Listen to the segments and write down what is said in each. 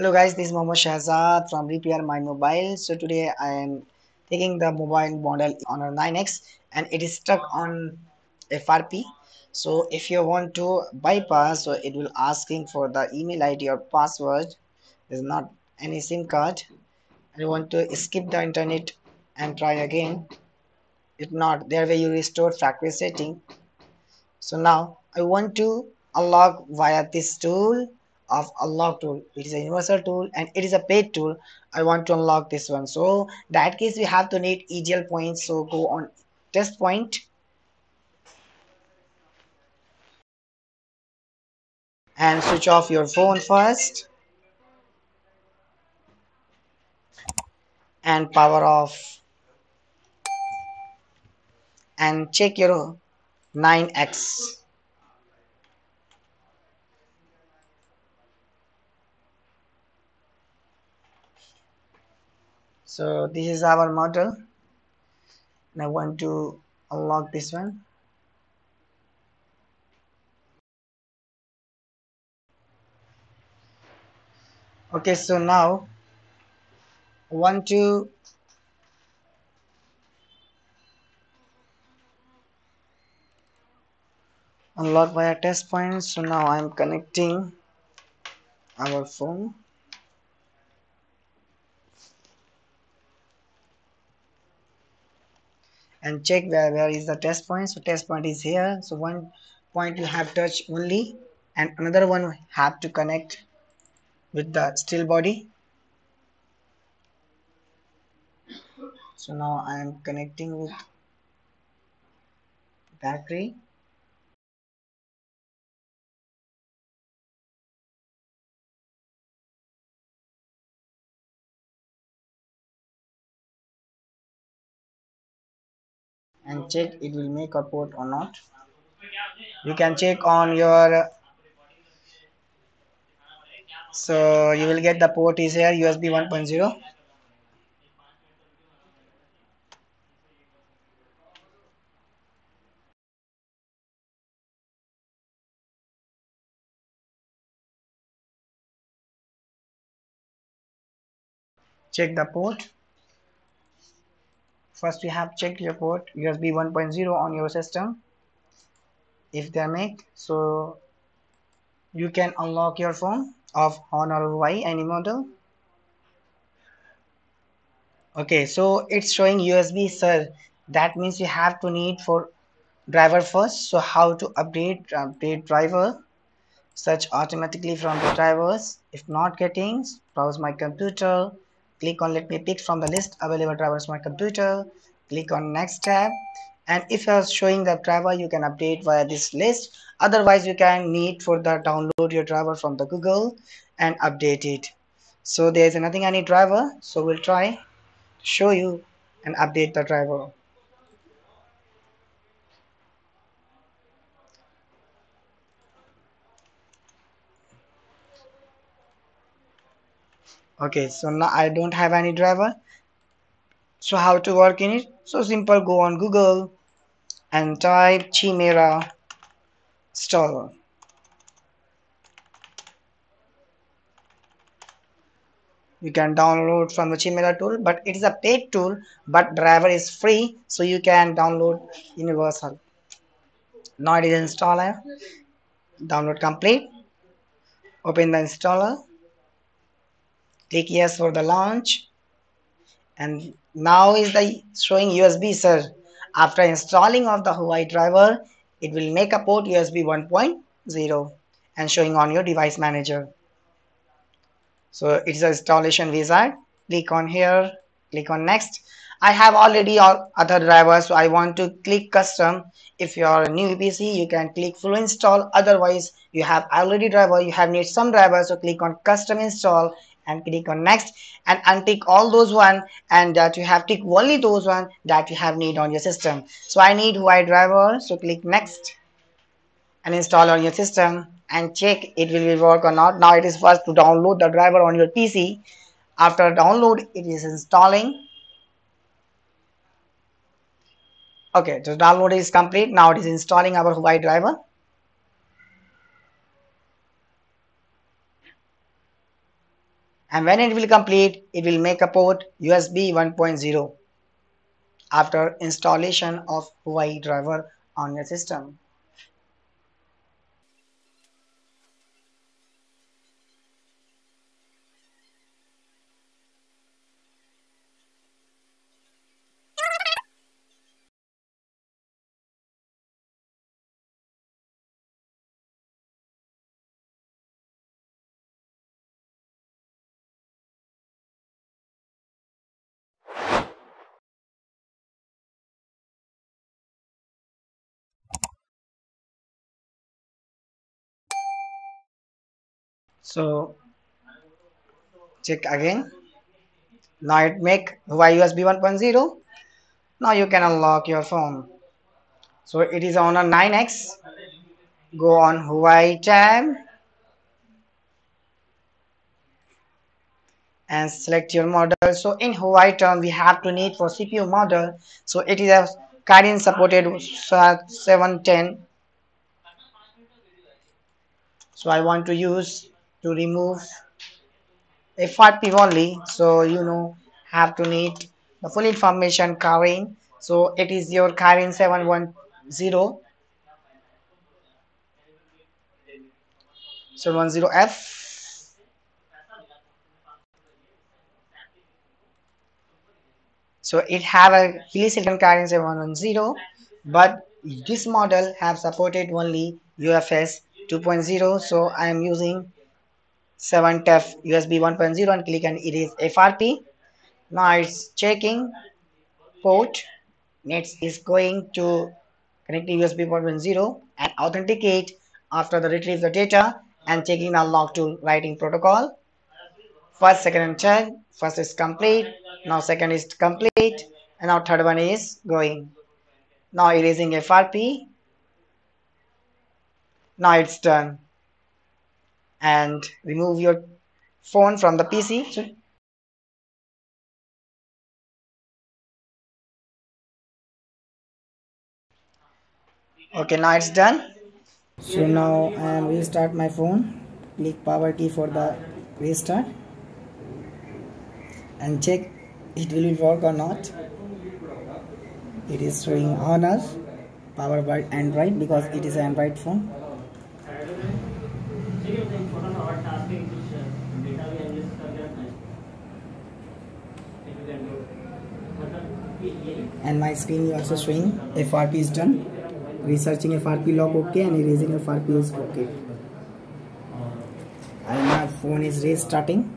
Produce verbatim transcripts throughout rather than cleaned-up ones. Hello guys, this is Momo Shahzad from RepairMyMobile. So today I am taking the mobile model Honor nine X and it is stuck on F R P. So if you want to bypass, so it will asking for the email I D or password. There's not any SIM card. You want to skip the internet and try again. If not, there way you restore factory setting. So now I want to unlock via this tool of unlock tool. It is a universal tool and it is a paid tool. I want to unlock this one. So that case we have to need E G L points. So go on test point and switch off your phone first and power off and check your nine X. So this is our model and I want to unlock this one. Okay, so now I want to unlock via test point. So now I am connecting our phone. And check where, where is the test point. So test point is here. So one point you have touched only and another one have to connect with the still body. So now I am connecting with battery. And check it will make a port or not. You can check on your, so you will get the port is here, U S B one point zero. Check the port. First we have checked your port U S B one point zero on your system. If they make, so you can unlock your phone of Honor Y any model. Okay, so it's showing U S B sir. That means you have to need for driver first. So how to update update driver? Search automatically from the drivers. If not getting, browse my computer. Click on let me pick from the list available drivers on my computer. Click on next tab. And if you are showing the driver, you can update via this list. Otherwise, you can need for the download your driver from the Google and update it. So there is nothing any driver. So we'll try to show you and update the driver. Okay, so now I don't have any driver. So how to work in it? So simple, go on Google and type Chimera installer. You can download from the Chimera tool, but it is a paid tool, but driver is free. So you can download universal. Now it is installer. Download complete. Open the installer. Click yes for the launch and now is the showing U S B sir. After installing of the Huawei driver, it will make a port U S B one point zero and showing on your device manager. So it's an installation wizard. Click on here, click on next. I have already all other drivers, so I want to click custom. If you are a new P C, you can click full install. Otherwise, you have already driver, you have need some drivers, so click on custom install. And click on next and untick all those one and that you have tick only those one that you have need on your system. So I need Huawei driver, so click next and install on your system and check it will work or not. Now it is first to download the driver on your P C. After download it is installing. Okay, so download is complete. Now it is installing our Huawei driver. and when it will complete, it will make a port U S B one point zero after installation of Huawei driver on your system. So check again. Now it make Huawei U S B one point zero. Now you can unlock your phone. So it is on a nine X. Go on Huawei tab and select your model. So in Huawei term, we have to need for C P U model. So it is a Kirin supported seven ten. So I want to use to remove F R P only, so you know have to need the full information Kirin. So it is your Kirin seven ten, seven ten F. So it have a silicon Kirin seven ten, but this model have supported only U F S two point zero. So I am using seven T E F U S B one point zero and click and erase F R P. Now it's checking port. Next is going to connecting U S B one point zero and authenticate after the retrieve the data and checking the log to writing protocol. First, second and third. First is complete. Now second is complete and now third one is going. Now erasing F R P. Now it's done. And remove your phone from the P C. So okay, now it's done. So now I am restart my phone. Click power key for the restart and check it will work or not. It is showing Honor powered by Android because it is an Android phone. And my screen is also showing F R P is done. Researching F R P log okay and erasing F R P is okay. And my phone is restarting.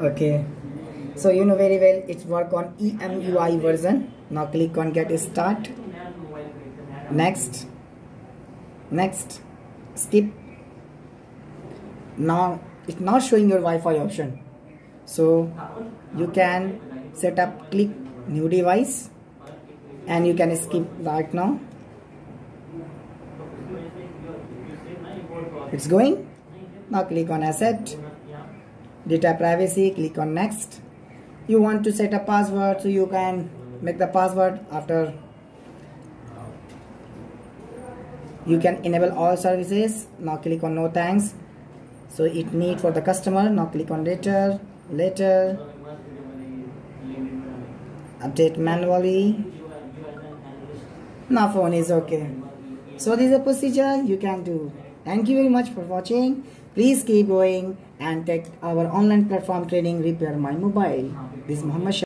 Okay. So you know very well it's work on E M U I version. Now click on get start. Next. Next. Skip. Now it's not showing your Wi-Fi option, so you can set up click new device and you can skip right now. It's going. Now click on asset, data privacy, click on next. You want to set a password, so you can make the password. After you can enable all services. Now click on no thanks. So it need for the customer. Now click on later, later, update manually. Now phone is okay. So this is a procedure you can do. Thank you very much for watching. Please keep going and take our online platform training Repair My Mobile. This is Momo Shahzad.